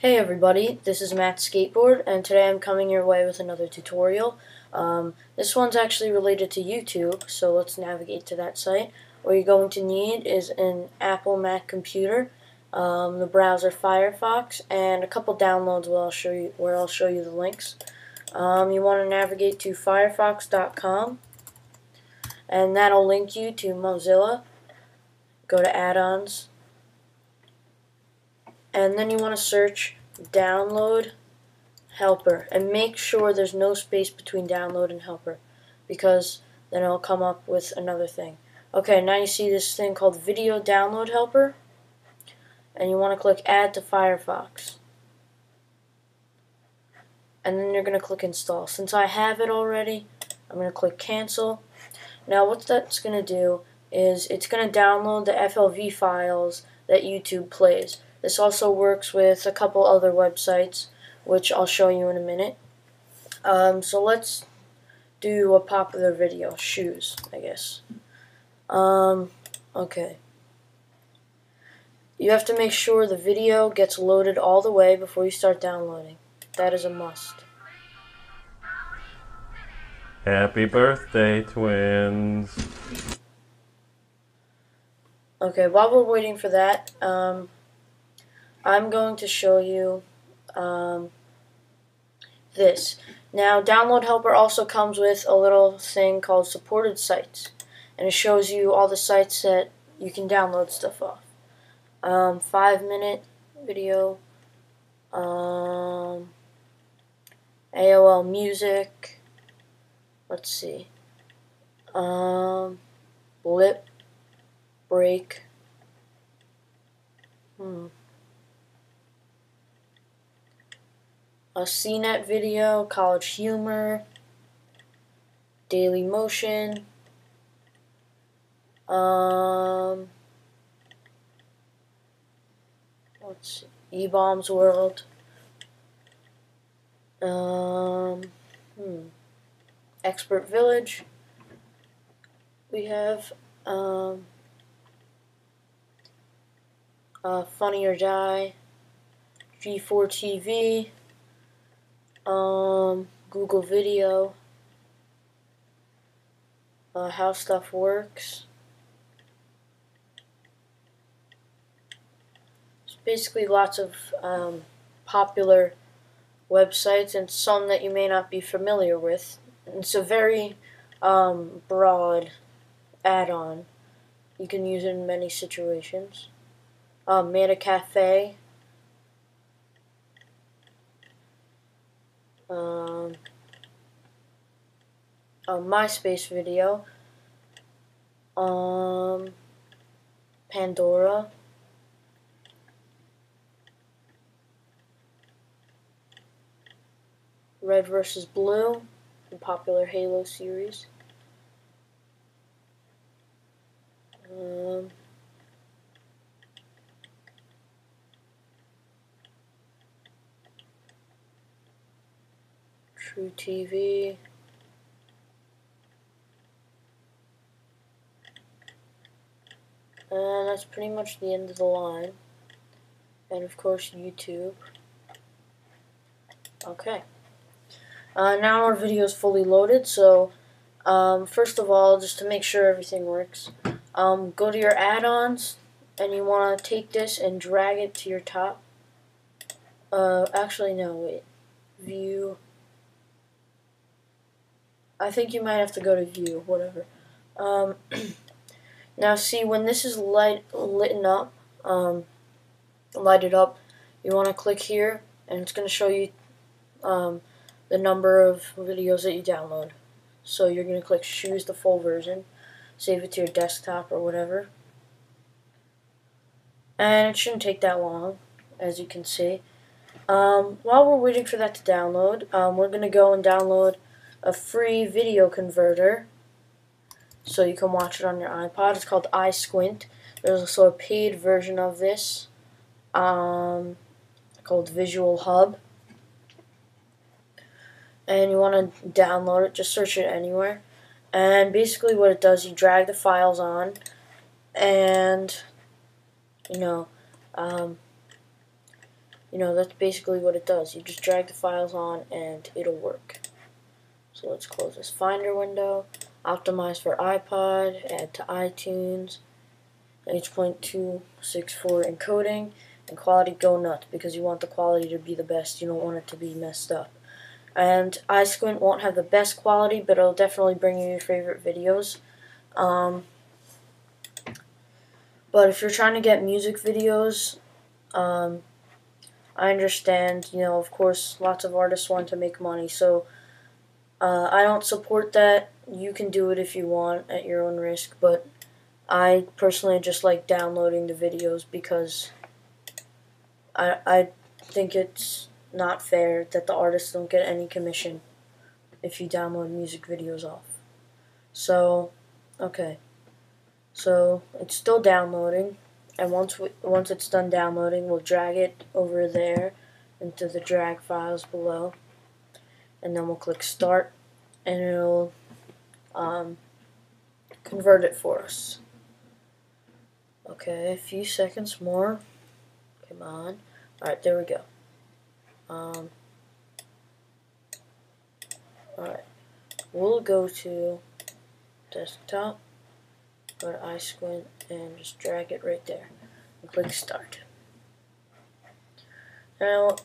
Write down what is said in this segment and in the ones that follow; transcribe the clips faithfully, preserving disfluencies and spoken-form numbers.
Hey everybody, this is Matt Skateboard, and today I'm coming your way with another tutorial. Um, this one's actually related to YouTube, so let's navigate to that site. What you're going to need is an Apple Mac computer, um, the browser Firefox, and a couple downloads where I'll show you, where I'll show you the links. Um, you want to navigate to firefox dot com, and that'll link you to Mozilla. Go to add-ons. And then you want to search Download Helper, and make sure there's no space between Download and Helper, because then it'll come up with another thing. Okay, now you see this thing called Video Download Helper, and you want to click Add to Firefox, and then you're going to click Install. Since I have it already, I'm going to click Cancel. Now what that's going to do is it's going to download the F L V files that YouTube plays. This also works with a couple other websites, which I'll show you in a minute. Um, so let's do a popular video. Shoes, I guess. Um, okay. You have to make sure the video gets loaded all the way before you start downloading. That is a must. Happy birthday, twins. Okay, while we're waiting for that, um... I'm going to show you um, this. Now, Download Helper also comes with a little thing called Supported Sites, and it shows you all the sites that you can download stuff off. Um, five minute video, um, A O L music, let's see, um, Lip Break, hmm. a C net video, college humor, daily motion, um, let's see, E-Bombs World, um, hmm, Expert Village, we have, um, uh, Funny or Die, G four T V, Um, Google Video, uh, How Stuff Works. It's basically lots of um, popular websites and some that you may not be familiar with. It's a very um, broad add-on. You can use it in many situations. Uh, Meta Cafe. Um, a MySpace video, um, Pandora, Red versus Blue, the popular Halo series, um, True T V, and that's pretty much the end of the line, and of course YouTube. Okay, uh, now our video is fully loaded, so um, first of all, just to make sure everything works, um, go to your add-ons, and you want to take this and drag it to your top. Uh, actually no, wait, view. I think you might have to go to view, whatever. Um, now see, when this is light, lit up, um, lighted up, you want to click here, and it's going to show you um, the number of videos that you download. So you're going to click choose the full version, save it to your desktop or whatever. And it shouldn't take that long, as you can see. Um, while we're waiting for that to download, um, we're going to go and download a free video converter, so you can watch it on your iPod. It's called iSquint. There's also a paid version of this um, called Visual Hub, and you want to download it. Just search it anywhere, and basically what it does, you drag the files on, and you know um, you know, that's basically what it does. You just drag the files on and it'll work. So let's close this Finder window. Optimize for iPod, add to iTunes, H point two six four encoding, and quality go nuts, because you want the quality to be the best. You don't want it to be messed up. And iSquint won't have the best quality, but it'll definitely bring you your favorite videos. Um, but if you're trying to get music videos, um, I understand, you know, of course, lots of artists want to make money, so uh, I don't support that. You can do it if you want at your own risk, but I personally just like downloading the videos, because I, I think it's not fair that the artists don't get any commission if you download music videos off. So, okay. So, it's still downloading, and once we, once it's done downloading, we'll drag it over there into the drag files below, and then we'll click Start, and it'll um, convert it for us. Okay, a few seconds more. Come on. Alright, there we go. Um, Alright, we'll go to desktop, go to iSquint, and just drag it right there, and click Start. Now,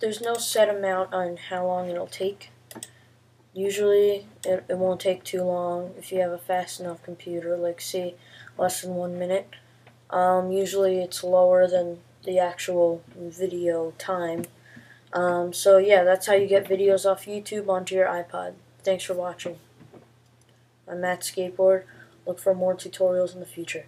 there's no set amount on how long it'll take. Usually, it, it won't take too long if you have a fast enough computer, like, say, less than one minute. Um, usually, it's lower than the actual video time. Um, so yeah, that's how you get videos off YouTube onto your iPod. Thanks for watching. I'm Matt Skateboard. Look for more tutorials in the future.